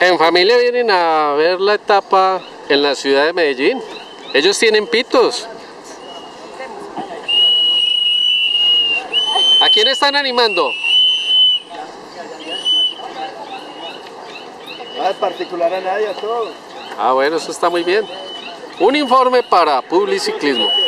En familia vienen a ver la etapa en la ciudad de Medellín. Ellos tienen pitos. ¿A quién están animando? No en particular a nadie, a todos. Ah, bueno, eso está muy bien. Un informe para PubliCiclismo.